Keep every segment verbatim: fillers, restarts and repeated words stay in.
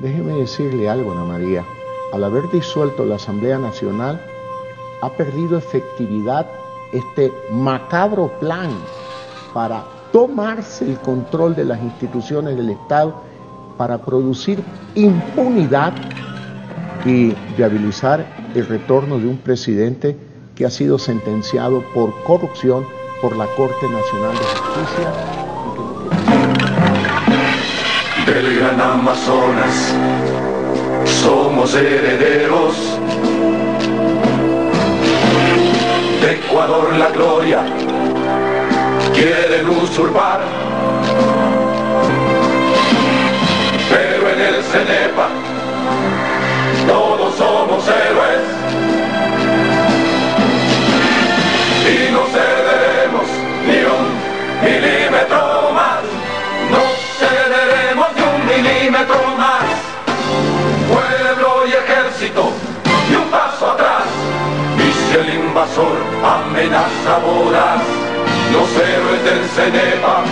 Déjeme decirle algo, Ana María. Al haber disuelto la Asamblea Nacional, ha perdido efectividad este macabro plan para tomarse el control de las instituciones del Estado, para producir impunidad y viabilizar el retorno de un presidente que ha sido sentenciado por corrupción por la Corte Nacional de Justicia. Del gran Amazonas somos herederos, de Ecuador la gloria quieren usurpar, pero en el Cenepa todos somos héroes y no cederemos ni un milímetro más, no cederemos ni un milímetro más. Pueblo y ejército, ni un paso atrás, y si el invasor amenaza voraz, los héroes del Cenepa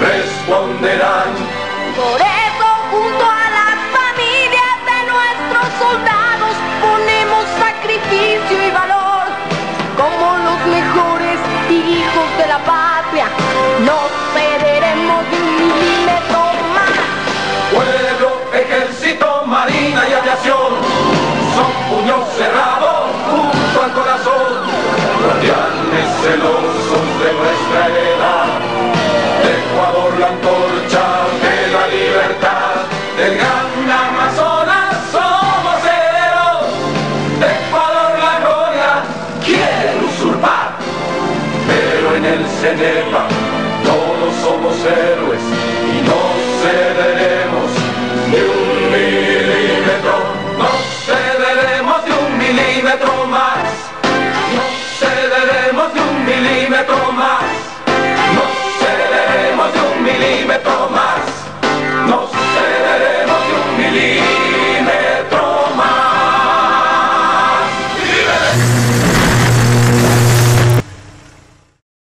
responderán. Por eso junto a las familias de nuestros soldados ponemos sacrificio y valor, como los mejores hijos de la patria. No